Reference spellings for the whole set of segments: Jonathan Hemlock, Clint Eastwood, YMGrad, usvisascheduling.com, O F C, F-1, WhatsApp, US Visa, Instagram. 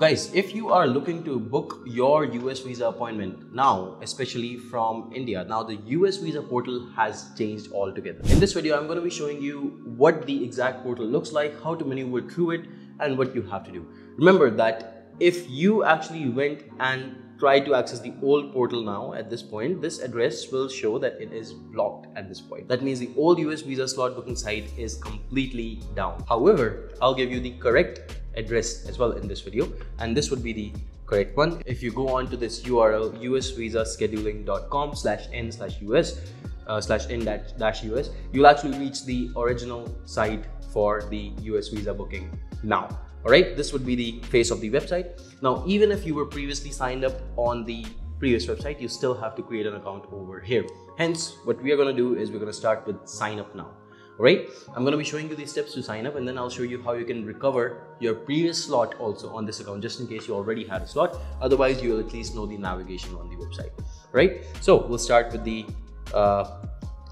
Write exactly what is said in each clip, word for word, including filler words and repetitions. Guys, if you are looking to book your U S visa appointment now, especially from India, now the U S visa portal has changed altogether. In this video, I'm going to be showing you what the exact portal looks like, how to maneuver through it, and what you have to do. Remember that if you actually went and try to access the old portal now at this point, this address will show that it is blocked at this point. That means the old U S visa slot booking site is completely down. However, I'll give you the correct address as well in this video, and this would be the correct one. If you go on to this U R L, usvisascheduling.com slash n slash us uh, slash n dash us, you'll actually reach the original site for the U S visa booking now. All right, this would be the face of the website. Now, even if you were previously signed up on the previous website, you still have to create an account over here. Hence, what we are going to do is we're going to start with sign up now. All right, I'm going to be showing you the steps to sign up, and then I'll show you how you can recover your previous slot also on this account, just in case you already had a slot. Otherwise, you'll at least know the navigation on the website. All right, so we'll start with the uh,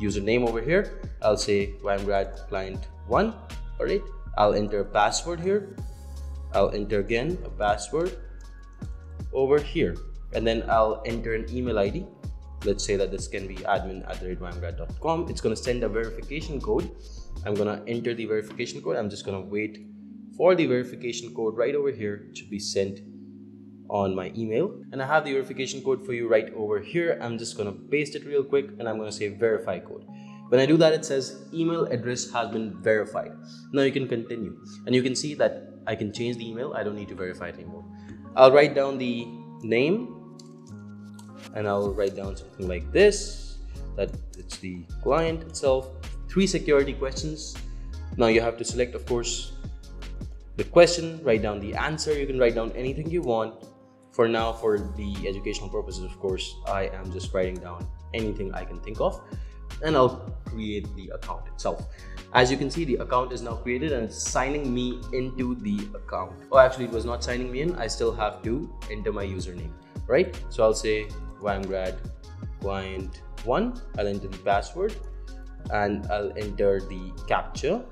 username over here. I'll say Y M Grad client one. All right, I'll enter a password here. I'll enter again a password over here, and then I'll enter an email I D. Let's say that this can be admin at the Y M Grad dot com. It's going to send a verification code. I'm going to enter the verification code. I'm just going to wait for the verification code right over here to be sent on my email. And I have the verification code for you right over here. I'm just going to paste it real quick, and I'm going to say verify code. When I do that, it says email address has been verified. Now you can continue, and you can see that I can change the email. I don't need to verify it anymore. I'll write down the name, and I'll write down something like this, that it's the client itself. Three security questions. Now you have to select, of course, the question, write down the answer. You can write down anything you want. For now, for the educational purposes, of course, I am just writing down anything I can think of, and I'll create the account itself. As you can see, the account is now created, and it's signing me into the account. Oh, actually, it was not signing me in. I still have to enter my username, right? So I'll say Y M Grad client one. I'll enter the password, and I'll enter the captcha,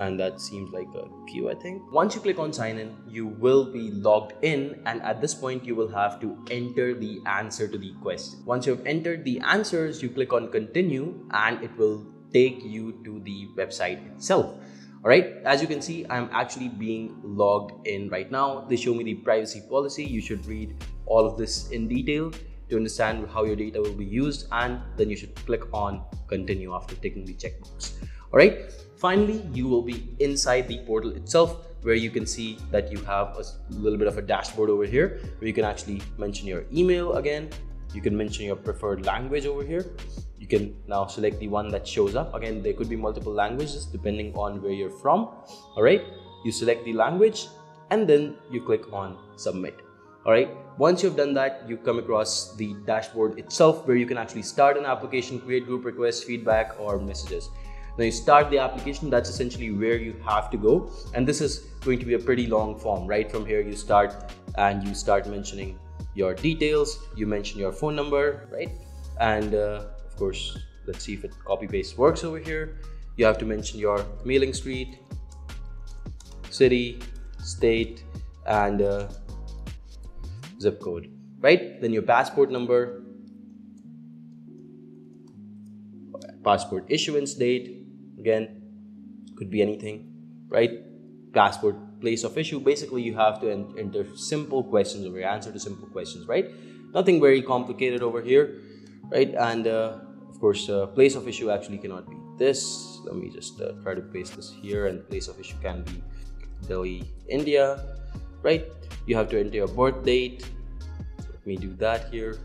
and that seems like a Q, I think. Once you click on sign in, you will be logged in, and at this point you will have to enter the answer to the question. Once you've entered the answers, you click on continue, and it will take you to the website itself. All right, as you can see, I'm actually being logged in right now. They show me the privacy policy. You should read all of this in detail to understand how your data will be used, and then you should click on continue after taking the checkbox. All right, finally, you will be inside the portal itself, where you can see that you have a little bit of a dashboard over here, where you can actually mention your email again. You can mention your preferred language over here. You can now select the one that shows up. Again, there could be multiple languages depending on where you're from. All right, you select the language, and then you click on submit. All right, once you've done that, you come across the dashboard itself, where you can actually start an application, create group requests, feedback, or messages. Now you start the application. That's essentially where you have to go, and this is going to be a pretty long form. Right from here, you start and you start mentioning your details. You mention your phone number, right, and uh, of course, let's see if it copy paste works over here. You have to mention your mailing street, city, state, and uh, zip code, right? Then your passport number, passport issuance date, again, could be anything, right? Passport place of issue. Basically, you have to enter simple questions over your answer to simple questions, right? Nothing very complicated over here. Right, and uh, of course, uh, place of issue actually cannot be this. Let me just uh, try to paste this here, and place of issue can be Delhi, India, right? You have to enter your birth date. Let me do that here,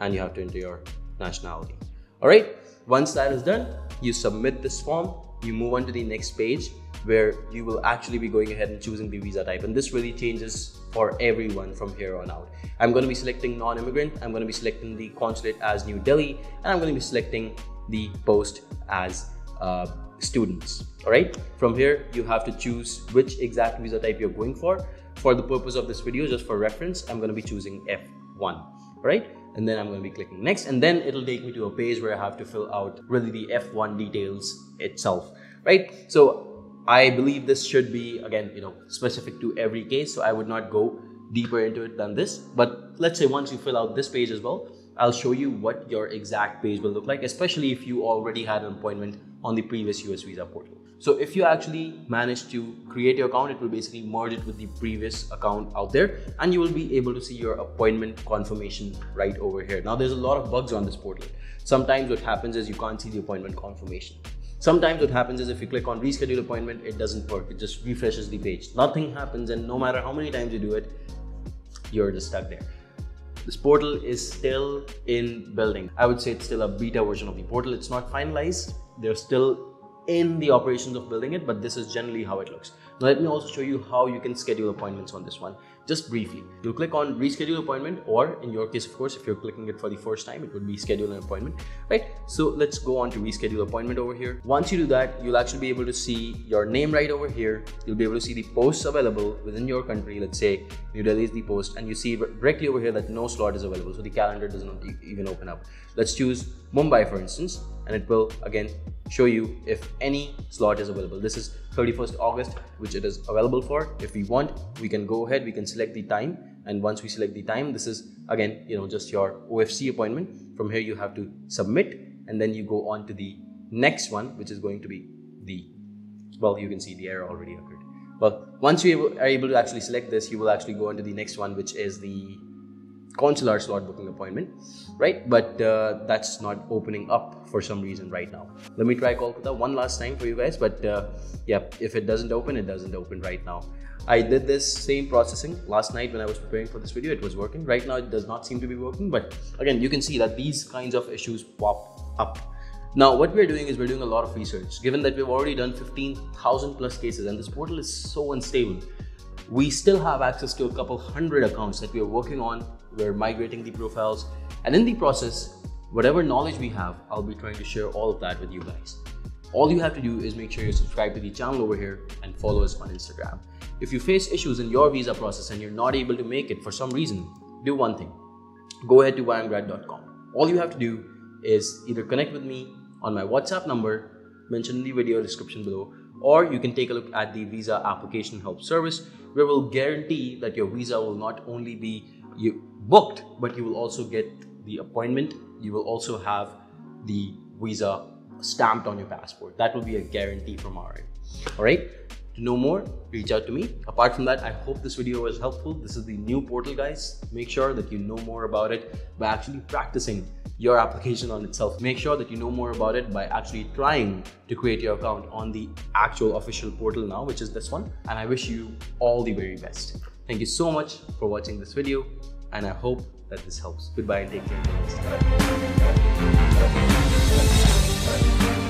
and you have to enter your nationality. All right, once that is done, you submit this form. You move on to the next page, where you will actually be going ahead and choosing the visa type, and this really changes for everyone from here on out. I'm going to be selecting non-immigrant. I'm going to be selecting the consulate as New Delhi, and I'm going to be selecting the post as uh, students. All right, from here you have to choose which exact visa type you're going for. For the purpose of this video, just for reference, I'm going to be choosing F one. All right, and then I'm going to be clicking next, and then it'll take me to a page where I have to fill out really the F one details itself, right? So I believe this should be, again, you know, specific to every case, so I would not go deeper into it than this. But let's say once you fill out this page as well, I'll show you what your exact page will look like, especially if you already had an appointment on the previous U S visa portal. So if you actually manage to create your account, it will basically merge it with the previous account out there, and you will be able to see your appointment confirmation right over here. Now, there's a lot of bugs on this portal. Sometimes what happens is you can't see the appointment confirmation. Sometimes what happens is if you click on reschedule appointment, it doesn't work. It just refreshes the page. Nothing happens, and no matter how many times you do it, you're just stuck there. This portal is still in building. I would say it's still a beta version of the portal. It's not finalized. They're still in the operations of building it, but this is generally how it looks. Now, let me also show you how you can schedule appointments on this one. Just briefly, you'll click on reschedule appointment, or in your case, of course, if you're clicking it for the first time, it would be schedule an appointment, right? So let's go on to reschedule appointment over here. Once you do that, you'll actually be able to see your name right over here. You'll be able to see the posts available within your country. Let's say New Delhi is the post, and you see directly over here that no slot is available. So the calendar doesn't even open up. Let's choose Mumbai, for instance, and it will again show you if any slot is available. This is thirty-first of August, which it is available for. If we want, we can go ahead, we can select the time, and once we select the time, this is again, you know, just your O F C appointment. From here, you have to submit, and then you go on to the next one, which is going to be the, well, you can see the error already occurred. Well, once you are able to actually select this, you will actually go on to the next one, which is the consular slot booking appointment, right? But uh, that's not opening up for some reason right now. Let me try Kolkata one last time for you guys, but uh, yeah, if it doesn't open, it doesn't open right now. I did this same processing last night when I was preparing for this video. It was working. Right now, it does not seem to be working, but again, you can see that these kinds of issues pop up. Now, what we're doing is we're doing a lot of research. Given that we've already done fifteen thousand plus cases, and this portal is so unstable, we still have access to a couple hundred accounts that we are working on. We're migrating the profiles, and in the process, whatever knowledge we have, I'll be trying to share all of that with you guys. All you have to do is make sure you subscribe to the channel over here and follow us on Instagram. If you face issues in your visa process and you're not able to make it for some reason, do one thing. Go ahead to Y M Grad dot com. All you have to do is either connect with me on my WhatsApp number mentioned in the video description below, or you can take a look at the Visa Application Help Service, where we'll guarantee that your visa will not only be you booked, but you will also get the appointment. You will also have the visa stamped on your passport. That will be a guarantee from our end. All right? To know more, reach out to me. Apart from that, I hope this video was helpful. This is the new portal, guys. Make sure that you know more about it by actually practicing your application on itself. Make sure that you know more about it by actually trying to create your account on the actual official portal now, which is this one. And I wish you all the very best. Thank you so much for watching this video, and I hope that this helps. Goodbye and take care.